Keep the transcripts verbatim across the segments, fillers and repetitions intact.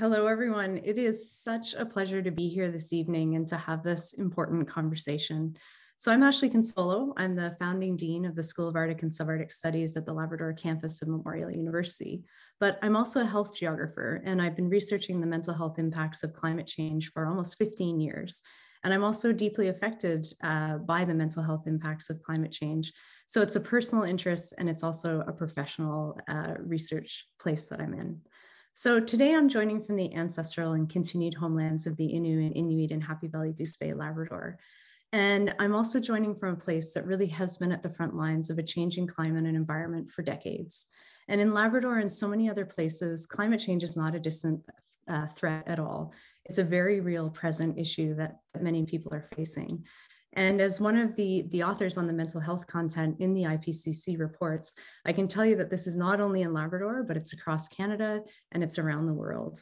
Hello, everyone. It is such a pleasure to be here this evening and to have this important conversation. So I'm Ashlee Cunsolo. I'm the founding dean of the School of Arctic and Subarctic Studies at the Labrador Campus of Memorial University. But I'm also a health geographer, and I've been researching the mental health impacts of climate change for almost fifteen years. And I'm also deeply affected uh, by the mental health impacts of climate change. So it's a personal interest, and it's also a professional uh, research place that I'm in. So today I'm joining from the ancestral and continued homelands of the Innu and Inuit in Happy Valley Goose Bay, Labrador. And I'm also joining from a place that really has been at the front lines of a changing climate and environment for decades. And in Labrador and so many other places, climate change is not a distant uh, threat at all. It's a very real present issue that many people are facing. And as one of the, the authors on the mental health content in the I P C C reports, I can tell you that this is not only in Labrador, but it's across Canada and it's around the world.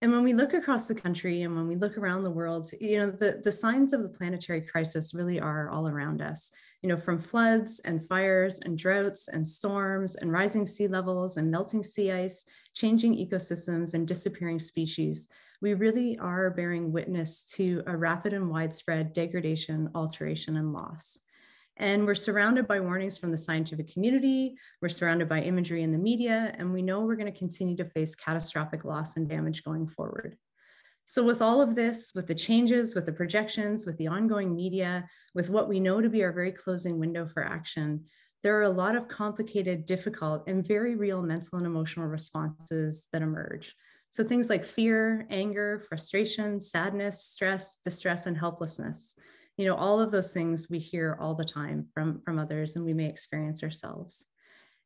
And when we look across the country and when we look around the world, you know, the, the signs of the planetary crisis really are all around us, you know, from floods and fires and droughts and storms and rising sea levels and melting sea ice, changing ecosystems and disappearing species. We really are bearing witness to a rapid and widespread degradation, alteration, and loss. And we're surrounded by warnings from the scientific community, we're surrounded by imagery in the media, and we know we're going to continue to face catastrophic loss and damage going forward. So with all of this, with the changes, with the projections, with the ongoing media, with what we know to be our very closing window for action, there are a lot of complicated, difficult, and very real mental and emotional responses that emerge. So things like fear, anger, frustration, sadness, stress, distress, and helplessness. You know, all of those things we hear all the time from, from others, and we may experience ourselves.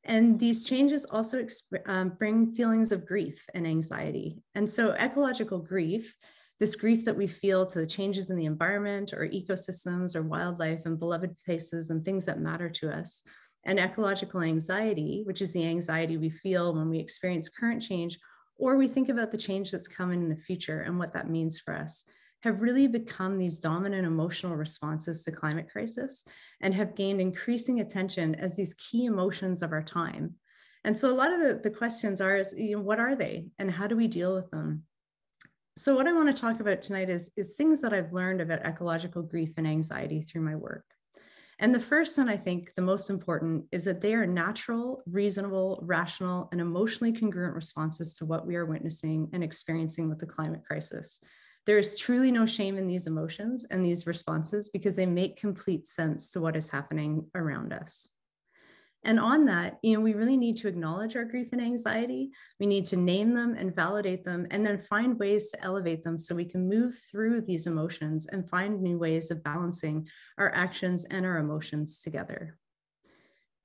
And these changes also um, bring feelings of grief and anxiety. And so ecological grief, this grief that we feel to the changes in the environment or ecosystems or wildlife and beloved places and things that matter to us, and ecological anxiety, which is the anxiety we feel when we experience current change, or we think about the change that's coming in the future and what that means for us, have really become these dominant emotional responses to climate crisis and have gained increasing attention as these key emotions of our time. And so a lot of the, the questions are, is, you know, what are they and how do we deal with them? So what I want to talk about tonight is, is things that I've learned about ecological grief and anxiety through my work. And the first, and I think the most important, is that they are natural, reasonable, rational, and emotionally congruent responses to what we are witnessing and experiencing with the climate crisis. There is truly no shame in these emotions and these responses because they make complete sense to what is happening around us. And on that, you know, we really need to acknowledge our grief and anxiety. We need to name them and validate them, and then find ways to elevate them so we can move through these emotions and find new ways of balancing our actions and our emotions together.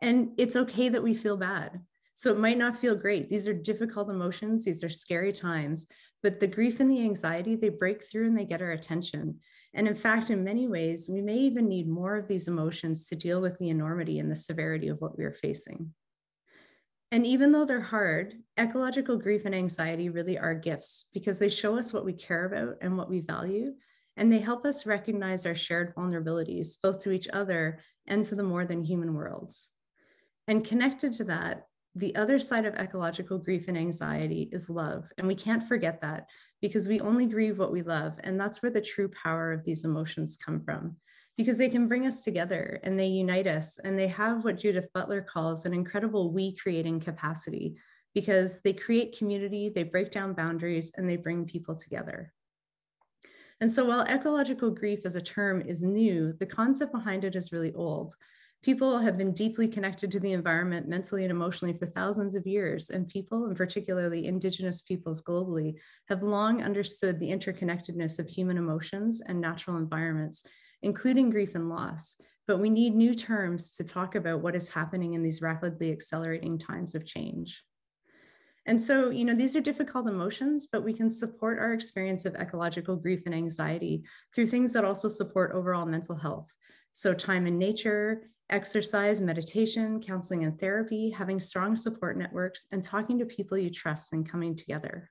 And it's okay that we feel bad. So it might not feel great. These are difficult emotions. These are scary times, but the grief and the anxiety, they break through and they get our attention. And in fact, in many ways, we may even need more of these emotions to deal with the enormity and the severity of what we are facing. And even though they're hard, ecological grief and anxiety really are gifts because they show us what we care about and what we value, and they help us recognize our shared vulnerabilities, both to each other and to the more than human worlds. And connected to that, the other side of ecological grief and anxiety is love. And we can't forget that because we only grieve what we love. And that's where the true power of these emotions come from, because they can bring us together and they unite us. And they have what Judith Butler calls an incredible we-creating capacity, because they create community, they break down boundaries, and they bring people together. And so while ecological grief as a term is new, the concept behind it is really old. People have been deeply connected to the environment mentally and emotionally for thousands of years, and people, and particularly Indigenous peoples globally, have long understood the interconnectedness of human emotions and natural environments, including grief and loss. But we need new terms to talk about what is happening in these rapidly accelerating times of change. And so, you know, these are difficult emotions, but we can support our experience of ecological grief and anxiety through things that also support overall mental health. So time in nature, exercise, meditation, counseling and therapy, having strong support networks, and talking to people you trust and coming together.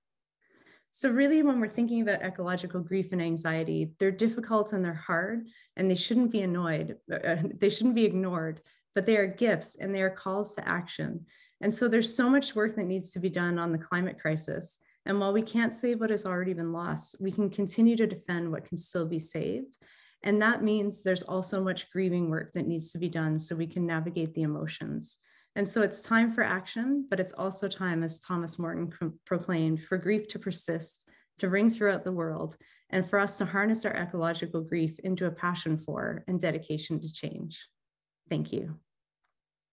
So really, when we're thinking about ecological grief and anxiety, they're difficult and they're hard, and they shouldn't be annoyed, uh, they shouldn't be ignored, but they are gifts and they are calls to action. And so there's so much work that needs to be done on the climate crisis. And while we can't save what has already been lost, we can continue to defend what can still be saved. And that means there's also much grieving work that needs to be done so we can navigate the emotions. And so it's time for action, but it's also time, as Thomas Morton proclaimed, for grief to persist, to ring throughout the world, and for us to harness our ecological grief into a passion for and dedication to change. Thank you.